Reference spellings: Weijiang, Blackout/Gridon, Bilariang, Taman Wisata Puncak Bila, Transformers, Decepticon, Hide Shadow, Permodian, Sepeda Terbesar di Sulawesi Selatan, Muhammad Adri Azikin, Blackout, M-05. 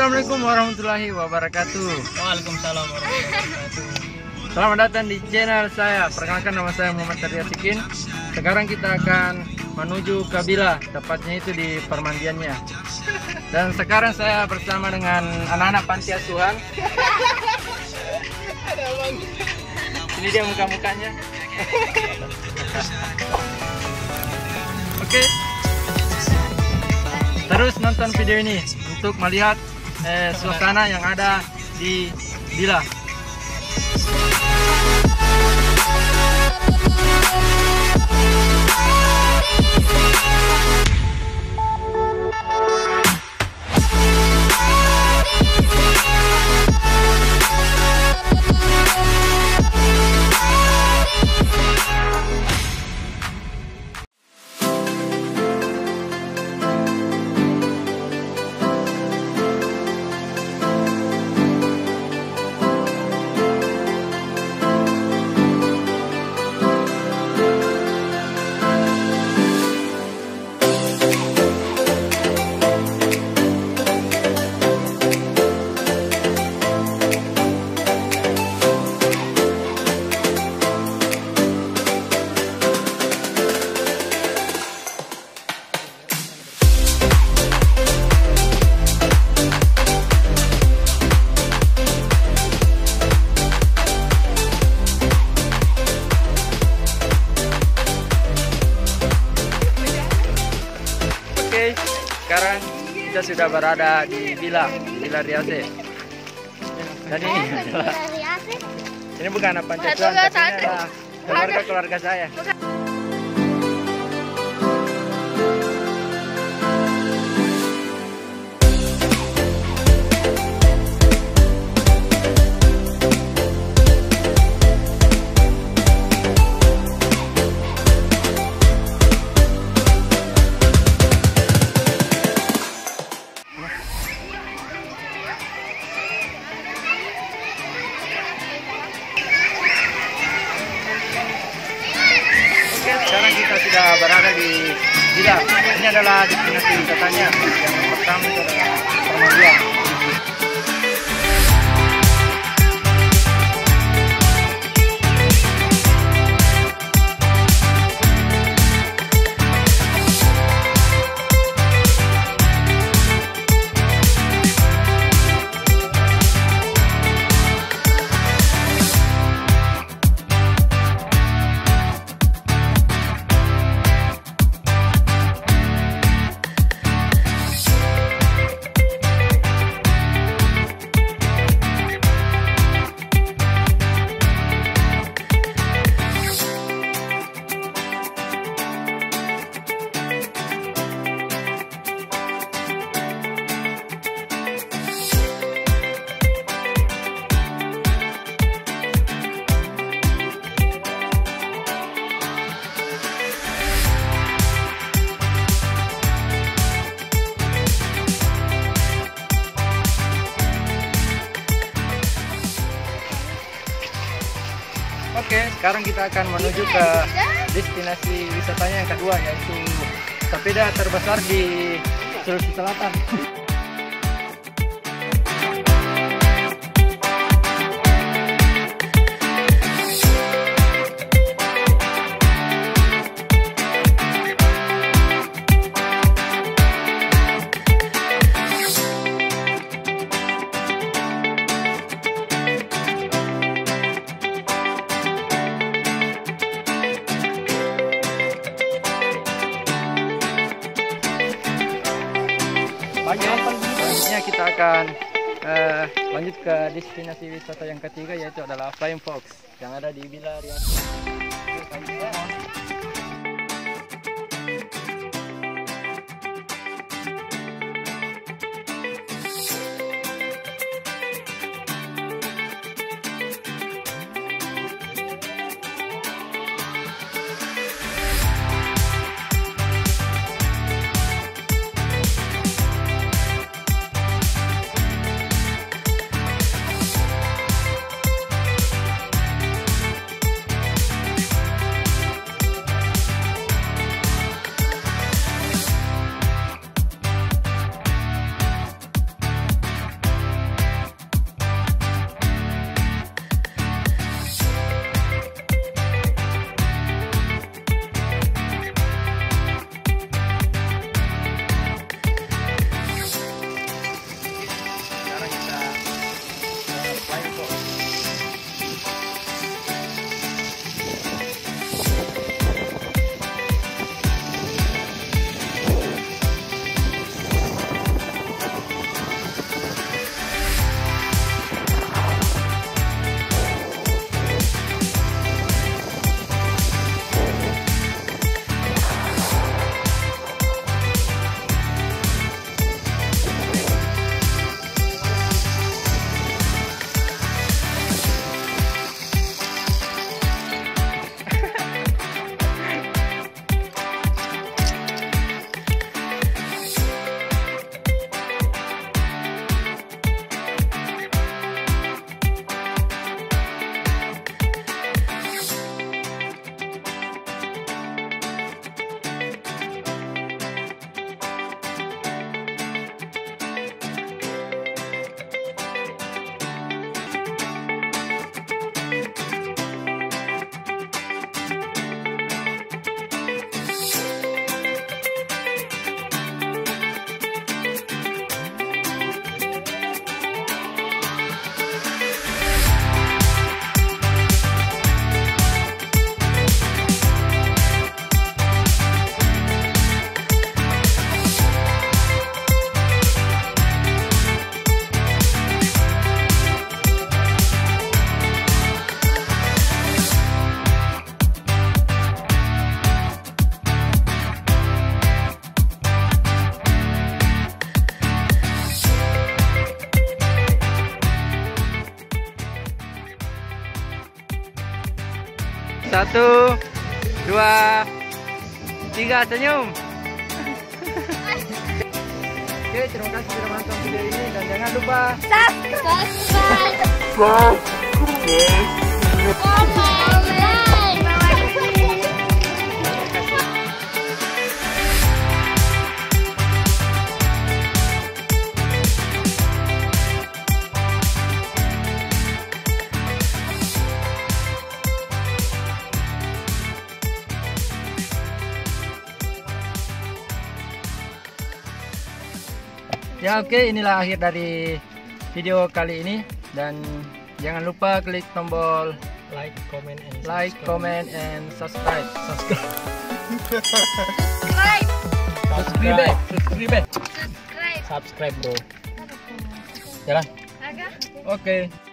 Assalamualaikum warahmatullahi wabarakatuh. Waalaikumsalam warahmatullahi wabarakatuh. Selamat datang di channel saya. Perkenalkan, nama saya Muhammad Adri Azikin. Sekarang kita akan menuju ke Bila, tepatnya itu di Permodiannya. Dan sekarang saya bersama dengan anak-anak panti asuhan. Ini dia muka-mukanya. Oke. Terus nonton video ini untuk melihat suasana yang ada di Bila. Sekarang kita sudah berada di Bilariang. Dan ini adalah, ini bukan anak panti asuhan, tapi ini keluarga saya. Kita berada di Bila. Ini adalah destinasi wisatanya. Yang pertama adalah Permodian. Oke, sekarang kita akan menuju ke destinasi wisatanya yang kedua, yaitu Sepeda Terbesar di Sulawesi Selatan. Selanjutnya kita akan lanjut ke destinasi wisata yang ketiga, yaitu adalah Flying Fox yang ada di Bilariang. 1, 2, 3, senyum. Oke, terima kasih sudah menonton video ini dan jangan lupa subscribe. Ya oke, inilah akhir dari video kali ini dan jangan lupa klik tombol like, comment, and subscribe. Subscribe bro. Jalan. Oke.